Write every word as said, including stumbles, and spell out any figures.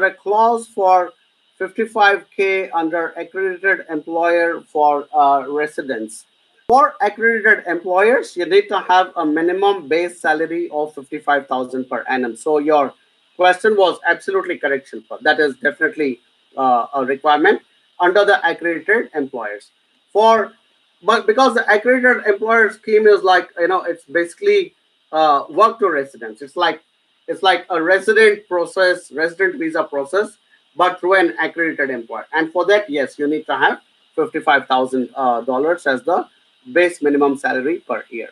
there a clause for fifty-five K under accredited employer for uh, residents? For accredited employers, you need to have a minimum base salary of fifty-five thousand dollars per annum. So your question was absolutely correct, Shilpa. That is definitely uh, a requirement under the accredited employers. For but because the accredited employer scheme is like, you know, it's basically uh, work to residents. It's like it's like a resident process, resident visa process, but through an accredited employer. And for that, yes, you need to have fifty-five thousand dollars as the base minimum salary per year.